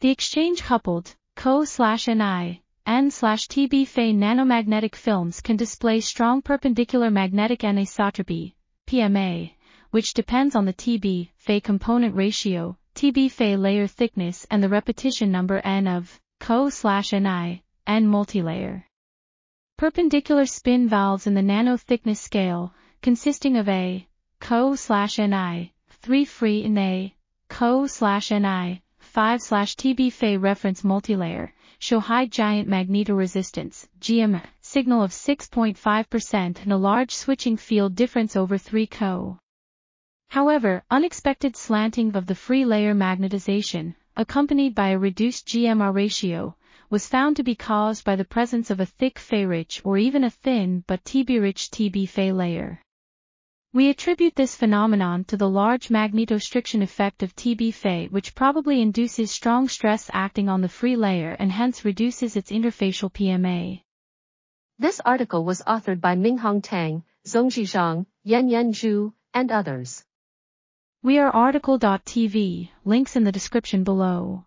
The exchange coupled Co/Ni and/TbFe nanomagnetic films can display strong perpendicular magnetic anisotropy (PMA), which depends on the TbFe component ratio, TbFe layer thickness, and the repetition number n of Co/Ni and multilayer. Perpendicular spin valves in the nano-thickness scale, consisting of a Co/Ni, 3' and a Co/Ni, 5/TbFe reference multilayer, show high giant magnetoresistance (GMR) signal of 6.5% and a large switching field difference over 3 Co. However, unexpected slanting of the free layer magnetization, accompanied by a reduced GMR ratio, was found to be caused by the presence of a thick Fe-rich or even a thin but Tb-rich TbFe layer. We attribute this phenomenon to the large magnetostriction effect of TbFe, which probably induces strong stress acting on the free layer and hence reduces its interfacial PMA. This article was authored by Minghong Tang, Zongzhi Zhang, Yanyan Zhu, and others. We are article.tv, links in the description below.